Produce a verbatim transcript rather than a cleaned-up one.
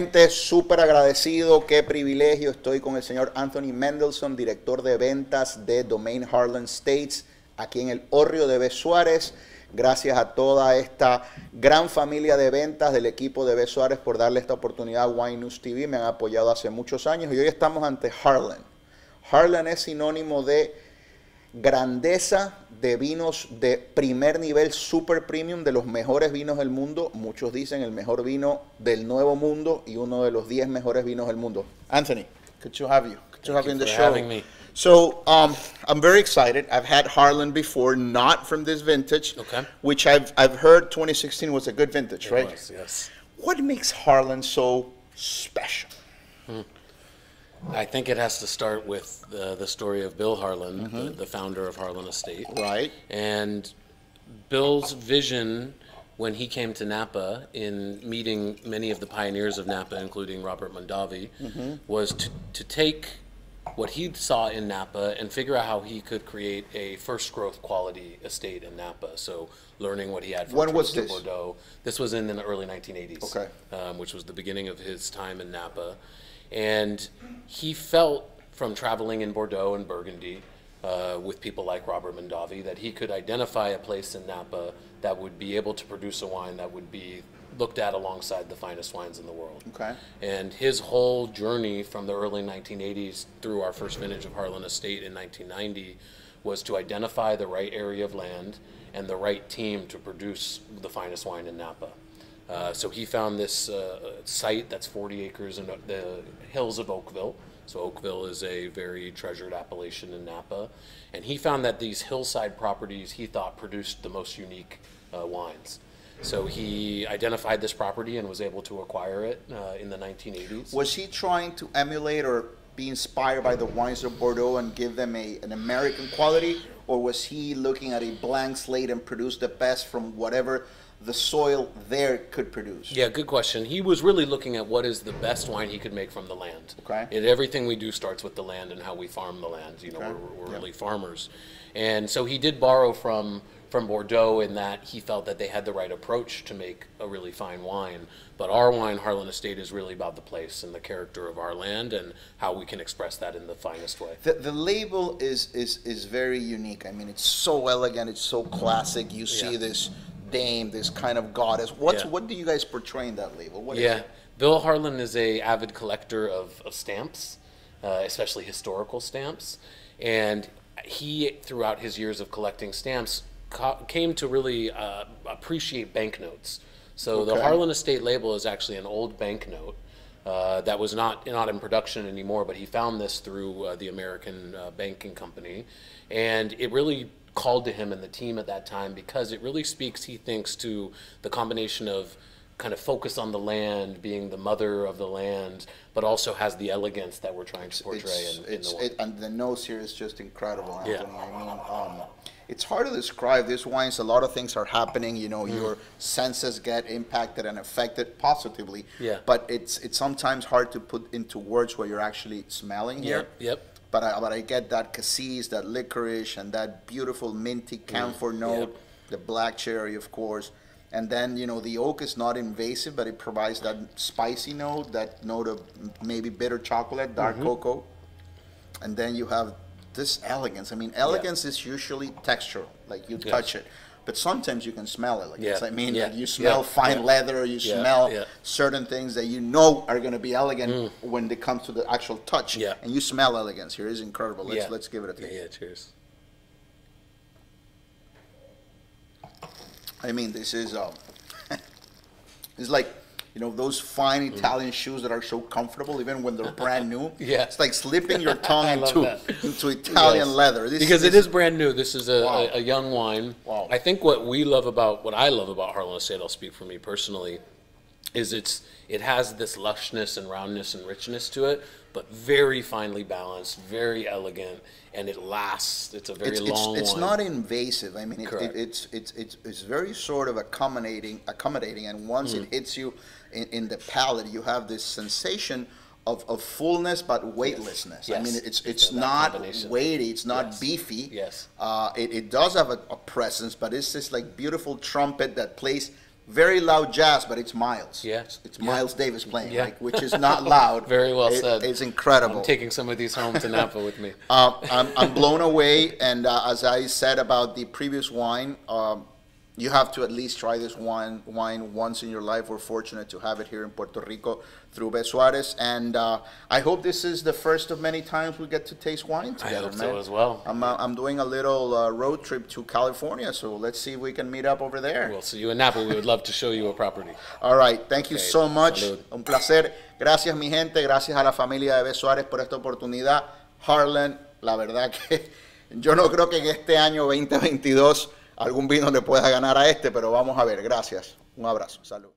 Nuevamente, súper agradecido, qué privilegio. Estoy con el señor Anthony Mendelson, director de ventas de Domain Harlan States, aquí en el Orrio de B. Suárez. Gracias a toda esta gran familia de ventas del equipo de B. Suárez por darle esta oportunidad a Wine News T V. Me han apoyado hace muchos años y hoy estamos ante Harlan. Harlan es sinónimo de grandeza, de vinos de primer nivel, super premium, de los mejores vinos del mundo. Muchos dicen el mejor vino del nuevo mundo y uno de los diez mejores vinos del mundo. Anthony, good to have you. Good to have you in the show. Thank you for having me. So um, I'm very excited. I've had Harlan before, not from this vintage, okay, which I've, I've heard twenty sixteen was a good vintage, it right? Was, yes. What makes Harlan so special? Hmm. I think it has to start with the, the story of Bill Harlan, mm-hmm. the, the founder of Harlan Estate. Right. And Bill's vision when he came to Napa, in meeting many of the pioneers of Napa, including Robert Mondavi, mm-hmm. was to, to take what he saw in Napa and figure out how he could create a first growth quality estate in Napa. So learning what he had from Bordeaux. When was this? Bordeaux. This was in the early nineteen eighties, okay. um, which was the beginning of his time in Napa. And he felt from traveling in Bordeaux and Burgundy uh, with people like Robert Mondavi that he could identify a place in Napa that would be able to produce a wine that would be looked at alongside the finest wines in the world. Okay. And his whole journey from the early nineteen eighties through our first vintage of Harlan Estate in nineteen ninety was to identify the right area of land and the right team to produce the finest wine in Napa. Uh, so he found this uh, site that's forty acres in the hills of Oakville. So Oakville is a very treasured appellation in Napa. And he found that these hillside properties he thought produced the most unique uh, wines. So he identified this property and was able to acquire it uh, in the nineteen eighties. Was he trying to emulate or be inspired by the wines of Bordeaux and give them a, an American quality? Or was he looking at a blank slate and produce the best from whatever the soil there could produce? Yeah, good question. He was really looking at what is the best wine he could make from the land. Okay. And everything we do starts with the land and how we farm the land. You know, okay. we're, we're yeah. really farmers. And so he did borrow from, from Bordeaux in that he felt that they had the right approach to make a really fine wine. But our wine, Harlan Estate, is really about the place and the character of our land and how we can express that in the finest way. The, the label is, is, is very unique. I mean, it's so elegant, it's so classic. You see yeah. this dame, this kind of goddess. What's, yeah. What do you guys portray in that label? What yeah. is it? Bill Harlan is an avid collector of, of stamps, uh, especially historical stamps. And he, throughout his years of collecting stamps, ca came to really uh, appreciate banknotes. So okay. the Harlan Estate label is actually an old banknote uh, that was not, not in production anymore, but he found this through uh, the American uh, banking company. And it really called to him and the team at that time because it really speaks, he thinks, to the combination of kind of focus on the land, being the mother of the land, but also has the elegance that we're trying to portray it's, in, in it's, the wine. It, and the nose here is just incredible, Anthony. Yeah. I mean, um, it's hard to describe these wines. A lot of things are happening, you know, mm. your senses get impacted and affected positively, yeah. but it's, it's sometimes hard to put into words what you're actually smelling here. Yep, yep. But I, but I get that cassis, that licorice, and that beautiful minty camphor mm, note, yep. the black cherry, of course. And then, you know, the oak is not invasive, but it provides that spicy note, that note of maybe bitter chocolate, dark mm-hmm. cocoa. And then you have this elegance. I mean, elegance yeah. is usually textural, like you yes. touch it. But sometimes you can smell it. Like yeah. I mean, yeah. like you smell yeah. fine yeah. leather, you yeah. smell yeah. certain things that you know are going to be elegant mm. when it comes to the actual touch. Yeah. And you smell elegance. Here is incredible. Let's, yeah. let's give it a taste. Yeah, cheers. I mean, this is, uh, it's like, you know, those fine Italian mm. shoes that are so comfortable, even when they're brand new. yeah. It's like slipping your tongue into, into Italian yes. leather. This, because this, it is brand new. This is a, wow. a, a young wine. Wow. I think what we love about, what I love about Harlan Estate, I'll speak for me personally, is it's it has this lushness and roundness and richness to it, but very finely balanced, very elegant, and it lasts. It's a very it's, long it's, it's wine. It's not invasive. I mean, it, it, it's, it's, it's, it's very sort of accommodating, accommodating and once mm. it hits you in, in the palate, you have this sensation of, of fullness but weightlessness. Yes. I mean, it's, it's yeah, not weighty, it's not yes. beefy. Yes. Uh, it, it does have a, a presence, but it's this like beautiful trumpet that plays very loud jazz, but it's Miles. Yeah. It's, it's yeah. Miles Davis playing, yeah. like, which is not loud. Very well it, said. It's incredible. I'm taking some of these home to Napa with me. Uh, I'm, I'm blown away, and uh, as I said about the previous wine, um, you have to at least try this wine, wine once in your life. We're fortunate to have it here in Puerto Rico through B. Suárez, and uh, I hope this is the first of many times we get to taste wine together. I hope man. so as well. I'm, uh, I'm doing a little uh, road trip to California, so let's see if we can meet up over there. We'll see you in Napa. We would love to show you a property. All right. Thank you okay. so much. Salud. Un placer. Gracias, mi gente. Gracias a la familia de B. Suárez por esta oportunidad. Harlan, la verdad que yo no creo que en este año veinte veintidós algún vino le pueda ganar a este, pero vamos a ver. Gracias. Un abrazo. Salud.